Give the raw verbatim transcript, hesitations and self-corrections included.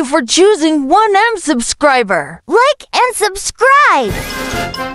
you for choosing one M subscriber. Like and subscribe!